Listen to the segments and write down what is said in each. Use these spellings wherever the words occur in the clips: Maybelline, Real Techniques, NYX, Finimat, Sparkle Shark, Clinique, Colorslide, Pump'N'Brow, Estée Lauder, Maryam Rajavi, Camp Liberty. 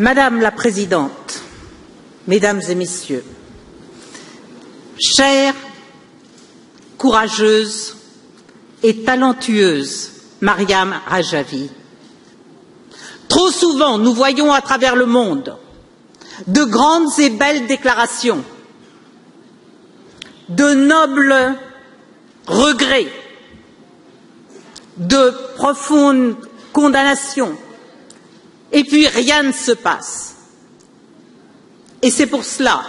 Madame la Présidente, Mesdames et Messieurs, chère, courageuse et talentueuse Maryam Rajavi, trop souvent nous voyons à travers le monde de grandes et belles déclarations, de nobles regrets, de profondes condamnations, et puis rien ne se passe. Et c'est pour cela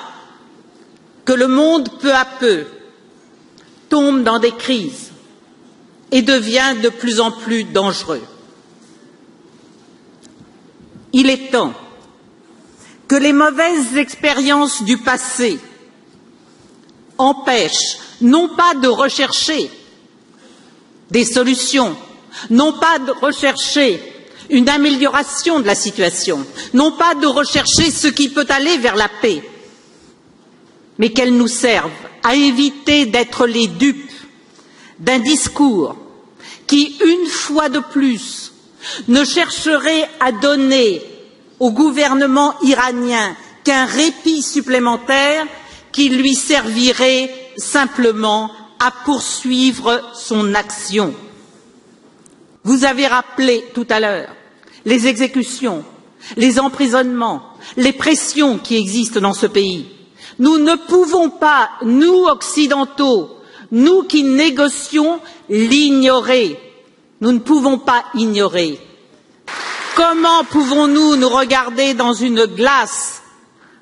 que le monde, peu à peu, tombe dans des crises et devient de plus en plus dangereux. Il est temps que les mauvaises expériences du passé empêchent non pas de rechercher des solutions, non pas de rechercher une amélioration de la situation, non pas de rechercher ce qui peut aller vers la paix, mais qu'elles nous servent à éviter d'être les dupes d'un discours qui, une fois de plus, ne chercherait à donner au gouvernement iranien qu'un répit supplémentaire qui lui servirait simplement à poursuivre son action. Vous avez rappelé tout à l'heure les exécutions, les emprisonnements, les pressions qui existent dans ce pays. Nous ne pouvons pas, nous occidentaux, nous qui négocions, l'ignorer. Nous ne pouvons pas ignorer. Comment pouvons-nous nous regarder dans une glace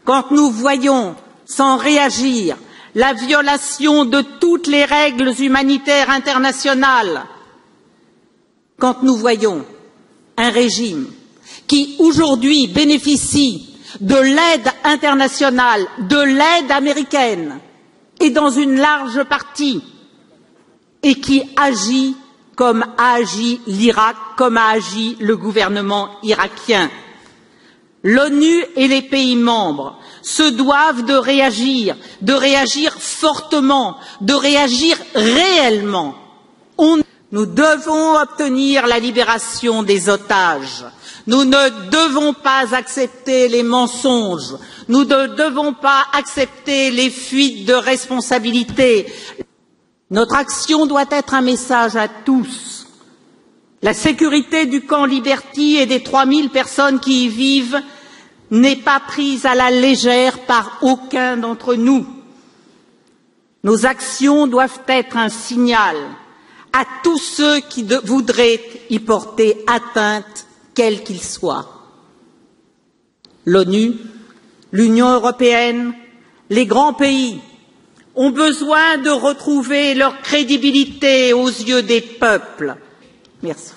quand nous voyons, sans réagir, la violation de toutes les règles humanitaires internationales, quand nous voyons un régime qui aujourd'hui bénéficie de l'aide internationale, de l'aide américaine et dans une large partie, et qui agit comme a agi l'Irak, comme a agi le gouvernement irakien. L'ONU et les pays membres se doivent de réagir fortement, de réagir réellement. Nous devons obtenir la libération des otages. Nous ne devons pas accepter les mensonges. Nous ne devons pas accepter les fuites de responsabilité. Notre action doit être un message à tous. La sécurité du camp Liberty et des 3000 personnes qui y vivent n'est pas prise à la légère par aucun d'entre nous. Nos actions doivent être un signal à tous ceux qui voudraient y porter atteinte, quels qu'ils soient. L'ONU, l'Union européenne, les grands pays ont besoin de retrouver leur crédibilité aux yeux des peuples. Merci.